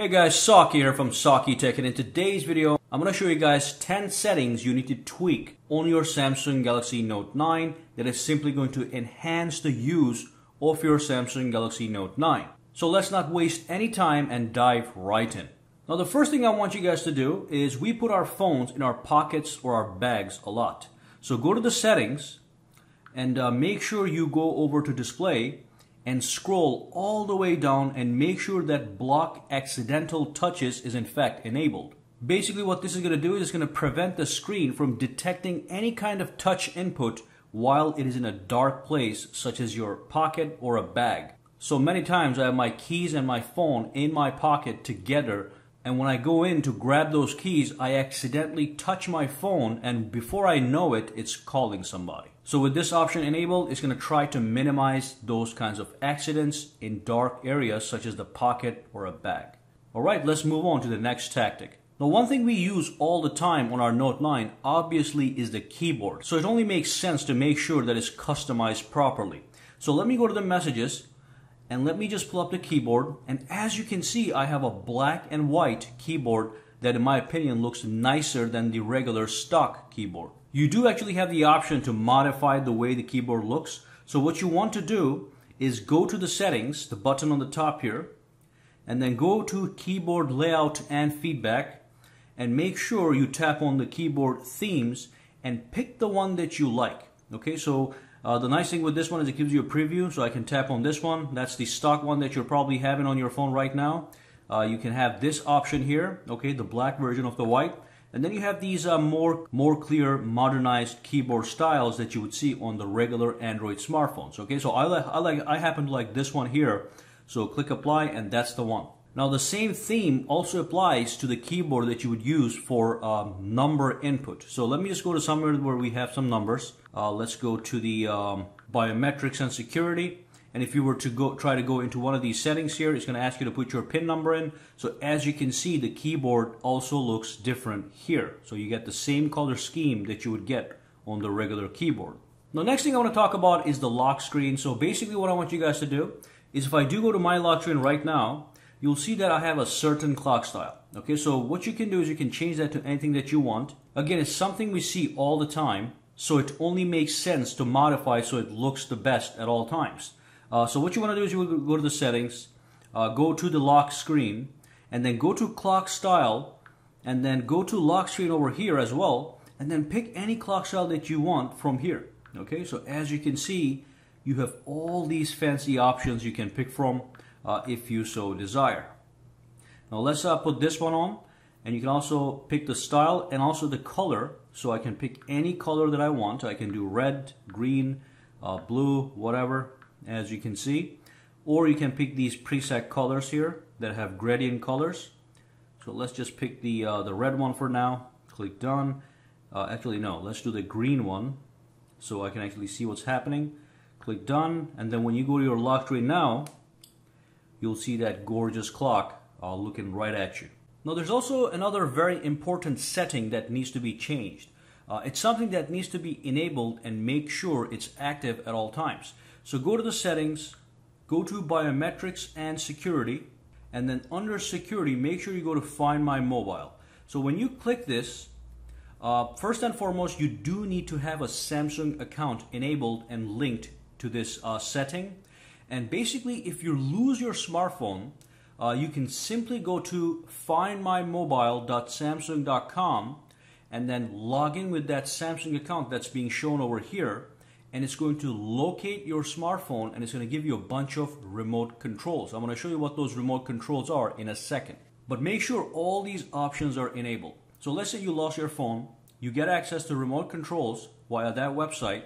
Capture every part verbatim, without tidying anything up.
Hey guys, Saki here from Saki Tech, and in today's video I'm going to show you guys ten settings you need to tweak on your Samsung Galaxy Note nine that is simply going to enhance the use of your Samsung Galaxy Note nine. So let's not waste any time and dive right in. Now the first thing I want you guys to do is we put our phones in our pockets or our bags a lot. So go to the settings and uh, make sure you go over to display and scroll all the way down and make sure that block accidental touches is in fact enabled. Basically what this is going to do is it's going to prevent the screen from detecting any kind of touch input while it is in a dark place such as your pocket or a bag. So many times I have my keys and my phone in my pocket together, and when I go in to grab those keys I accidentally touch my phone, and before I know it, it's calling somebody. So with this option enabled, it's going to try to minimize those kinds of accidents in dark areas such as the pocket or a bag. Alright, let's move on to the next tactic. Now one thing we use all the time on our Note nine obviously is the keyboard. So it only makes sense to make sure that it's customized properly. So let me go to the messages and let me just pull up the keyboard, and as you can see I have a black and white keyboard that in my opinion looks nicer than the regular stock keyboard. You do actually have the option to modify the way the keyboard looks. So what you want to do is go to the settings, the button on the top here, and then go to keyboard layout and feedback, and make sure you tap on the keyboard themes and pick the one that you like. Okay, so uh, the nice thing with this one is it gives you a preview, so I can tap on this one. That's the stock one that you're probably having on your phone right now. Uh, you can have this option here, okay, the black version of the white. And then you have these uh, more, more clear, modernized keyboard styles that you would see on the regular Android smartphones. Okay, so I, li I, like, I happen to like this one here. So click apply, and that's the one. Now the same theme also applies to the keyboard that you would use for um, number input. So let me just go to somewhere where we have some numbers. Uh, let's go to the um, biometrics and security. And if you were to go try to go into one of these settings here, it's going to ask you to put your PIN number in. So as you can see, the keyboard also looks different here. So you get the same color scheme that you would get on the regular keyboard. Now next thing I want to talk about is the lock screen. So basically what I want you guys to do is if I do go to my lock screen right now, you'll see that I have a certain clock style. Okay, so what you can do is you can change that to anything that you want. Again, it's something we see all the time, so it only makes sense to modify so it looks the best at all times. Uh, so what you want to do is you go to the settings, uh, go to the lock screen, and then go to clock style, and then go to lock screen over here as well, and then pick any clock style that you want from here. Okay, so as you can see, you have all these fancy options you can pick from uh, if you so desire. Now let's uh, put this one on, and you can also pick the style and also the color. So I can pick any color that I want. I can do red, green, uh, blue, whatever, as you can see, or you can pick these preset colors here that have gradient colors. So let's just pick the uh, the red one for now. Click done. Uh, actually no, let's do the green one so I can actually see what's happening. Click done, and then when you go to your lock screen now, you'll see that gorgeous clock uh, looking right at you. Now there's also another very important setting that needs to be changed. Uh, it's something that needs to be enabled and make sure it's active at all times. So go to the settings, go to biometrics and security, and then under security, make sure you go to Find My Mobile. So when you click this, uh, first and foremost, you do need to have a Samsung account enabled and linked to this uh, setting. And basically, if you lose your smartphone, uh, you can simply go to find my mobile dot samsung dot com and then log in with that Samsung account that's being shown over here. And it's going to locate your smartphone, and it's going to give you a bunch of remote controls. I'm going to show you what those remote controls are in a second. But make sure all these options are enabled. So let's say you lost your phone. You get access to remote controls via that website.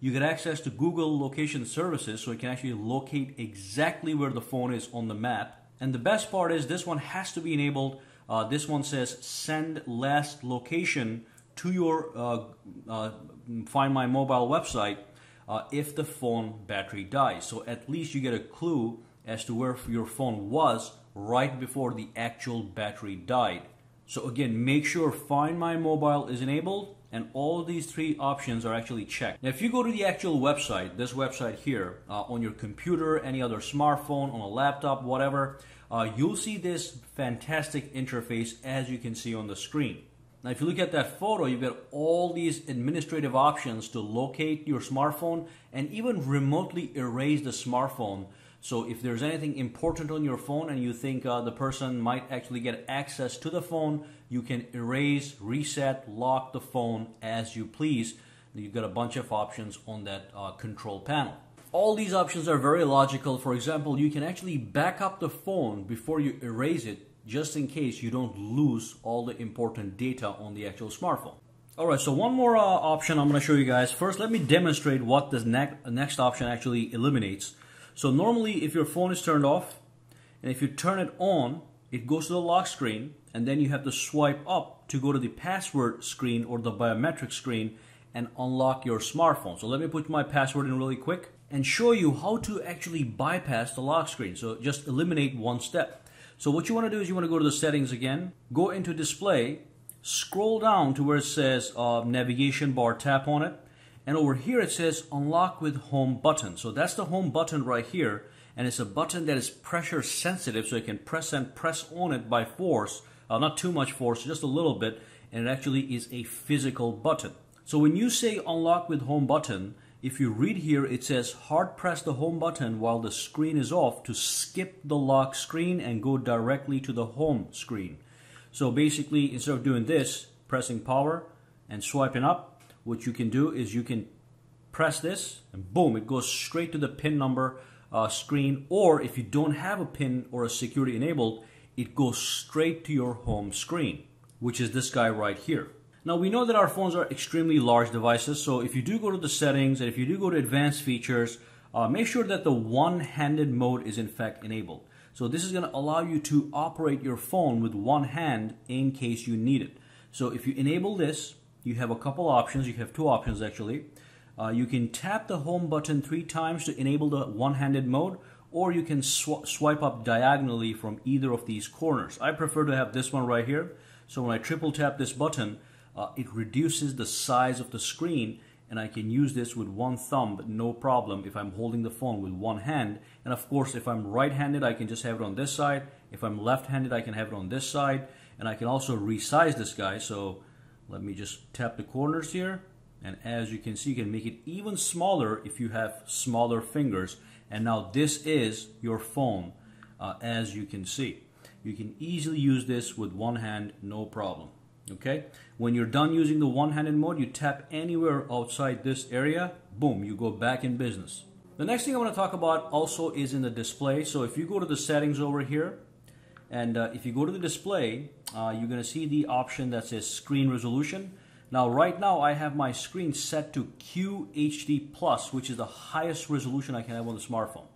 You get access to Google location services, so it can actually locate exactly where the phone is on the map. And the best part is this one has to be enabled. Uh, this one says send last location to your uh, uh, Find My Mobile website uh, if the phone battery dies. So at least you get a clue as to where your phone was right before the actual battery died. So again, make sure Find My Mobile is enabled and all these three options are actually checked. Now, if you go to the actual website, this website here, uh, on your computer, any other smartphone, on a laptop, whatever, uh, you'll see this fantastic interface as you can see on the screen. Now, if you look at that photo, you've got all these administrative options to locate your smartphone and even remotely erase the smartphone. So if there's anything important on your phone and you think uh, the person might actually get access to the phone, you can erase, reset, lock the phone as you please. You've got a bunch of options on that uh, control panel. All these options are very logical. For example, you can actually back up the phone before you erase it, just in case you don't lose all the important data on the actual smartphone. All right, so one more uh, option I'm going to show you guys. First, let me demonstrate what this ne next option actually eliminates. So normally if your phone is turned off and if you turn it on, it goes to the lock screen and then you have to swipe up to go to the password screen or the biometric screen and unlock your smartphone. So let me put my password in really quick and show you how to actually bypass the lock screen. So just eliminate one step. So what you want to do is you want to go to the settings again, go into display, scroll down to where it says uh, navigation bar, tap on it. And over here it says unlock with home button. So that's the home button right here. And it's a button that is pressure sensitive. So you can press and press on it by force. Uh, not too much force, just a little bit. And it actually is a physical button. So when you say unlock with home button, if you read here, it says hard press the home button while the screen is off to skip the lock screen and go directly to the home screen. So basically, instead of doing this, pressing power and swiping up, what you can do is you can press this and boom, it goes straight to the PIN number uh, screen. Or if you don't have a PIN or a security enabled, it goes straight to your home screen, which is this guy right here. Now, we know that our phones are extremely large devices. So if you do go to the settings and if you do go to advanced features, uh, make sure that the one-handed mode is in fact enabled. So this is going to allow you to operate your phone with one hand in case you need it. So if you enable this, you have a couple options. You have two options actually. Uh, you can tap the home button three times to enable the one-handed mode, or you can sw swipe up diagonally from either of these corners. I prefer to have this one right here. So when I triple tap this button, uh, it reduces the size of the screen and I can use this with one thumb, no problem, if I'm holding the phone with one hand. And of course, if I'm right-handed, I can just have it on this side. If I'm left-handed, I can have it on this side. And I can also resize this guy. So let me just tap the corners here, and as you can see, you can make it even smaller if you have smaller fingers. And now this is your phone, uh, as you can see. You can easily use this with one hand, no problem, okay? When you're done using the one-handed mode, you tap anywhere outside this area, boom, you go back in business. The next thing I want to talk about also is in the display. So if you go to the settings over here, and uh, if you go to the display, uh, you're going to see the option that says screen resolution. Now, right now, I have my screen set to Q H D plus, which is the highest resolution I can have on the smartphone.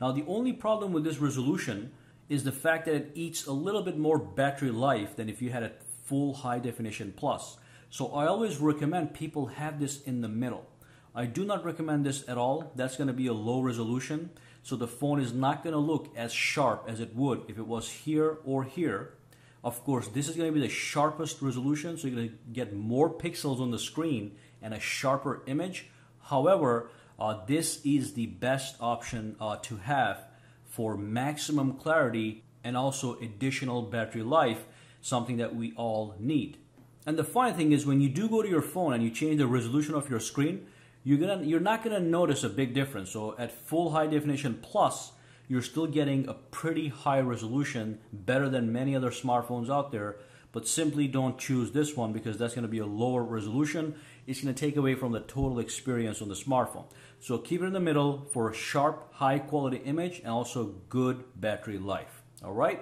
Now, the only problem with this resolution is the fact that it eats a little bit more battery life than if you had a full high definition plus. So I always recommend people have this in the middle. I do not recommend this at all. That's going to be a low resolution. So the phone is not going to look as sharp as it would if it was here or here. Of course, this is going to be the sharpest resolution, so you're going to get more pixels on the screen and a sharper image. However, uh, this is the best option uh, to have for maximum clarity and also additional battery life, something that we all need. And the funny thing is, when you do go to your phone and you change the resolution of your screen, You're, gonna, you're not going to notice a big difference. So at full high definition plus, you're still getting a pretty high resolution, better than many other smartphones out there. But simply don't choose this one because that's going to be a lower resolution. It's going to take away from the total experience on the smartphone. So keep it in the middle for a sharp, high quality image and also good battery life. All right.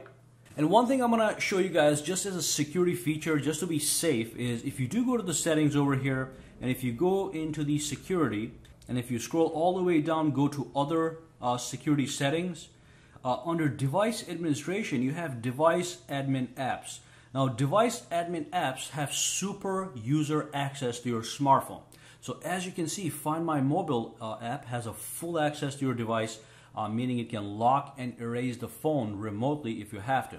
And one thing I'm going to show you guys just as a security feature, just to be safe, is if you do go to the settings over here, and if you go into the security, and if you scroll all the way down, go to other uh, security settings, uh, under device administration, you have device admin apps. Now, device admin apps have super user access to your smartphone. So as you can see, Find My Mobile uh, app has a full access to your device, Uh, meaning it can lock and erase the phone remotely if you have to.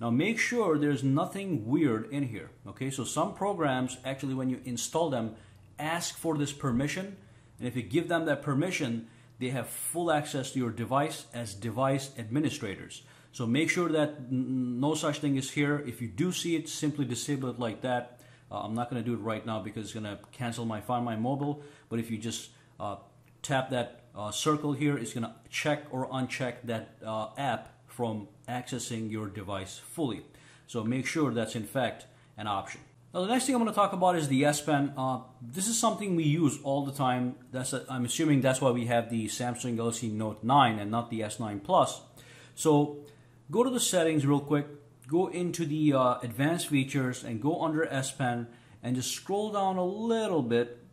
Now make sure there's nothing weird in here, okay? So some programs, actually when you install them, ask for this permission, and if you give them that permission, they have full access to your device as device administrators. So make sure that no such thing is here. If you do see it, simply disable it like that. Uh, I'm not going to do it right now because it's going to cancel my Find My Mobile, but if you just uh, tap that uh, circle here, it's going to check or uncheck that uh, app from accessing your device fully. So make sure that's in fact an option. Now the next thing I'm going to talk about is the S Pen. Uh, this is something we use all the time. That's a, I'm assuming that's why we have the Samsung Galaxy Note nine and not the S nine Plus. So go to the settings real quick, go into the uh, advanced features and go under S Pen and just scroll down a little bit,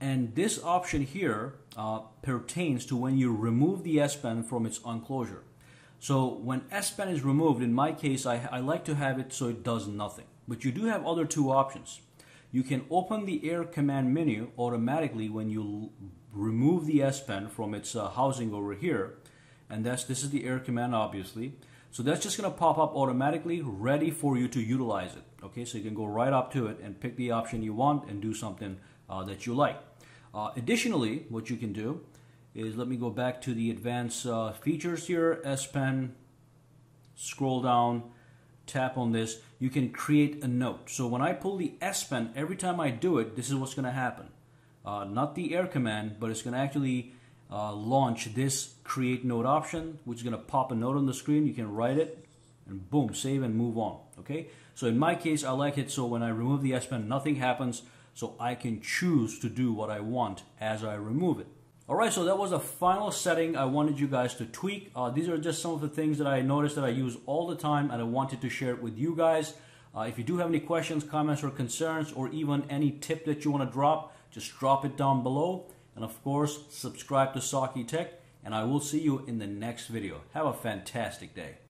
and this option here uh, pertains to when you remove the S Pen from its unclosure. So when S Pen is removed, in my case, I, I like to have it so it does nothing. But you do have other two options. You can open the Air Command menu automatically when you remove the S Pen from its uh, housing over here. And that's this is the Air Command, obviously. So that's just going to pop up automatically, ready for you to utilize it. Okay, so you can go right up to it and pick the option you want and do something uh, that you like. Uh, additionally, what you can do is, let me go back to the advanced uh, features here, S Pen, scroll down, tap on this, you can create a note. So when I pull the S Pen, every time I do it, this is what's gonna happen. Uh, not the Air Command, but it's gonna actually uh, launch this create note option, which is gonna pop a note on the screen, you can write it, and boom, save and move on, okay? So in my case, I like it so when I remove the S Pen, nothing happens, so I can choose to do what I want as I remove it. Alright, so that was the final setting I wanted you guys to tweak. Uh, these are just some of the things that I noticed that I use all the time, and I wanted to share it with you guys. Uh, if you do have any questions, comments, or concerns, or even any tip that you want to drop, just drop it down below. And of course, subscribe to Saki Tech, and I will see you in the next video. Have a fantastic day.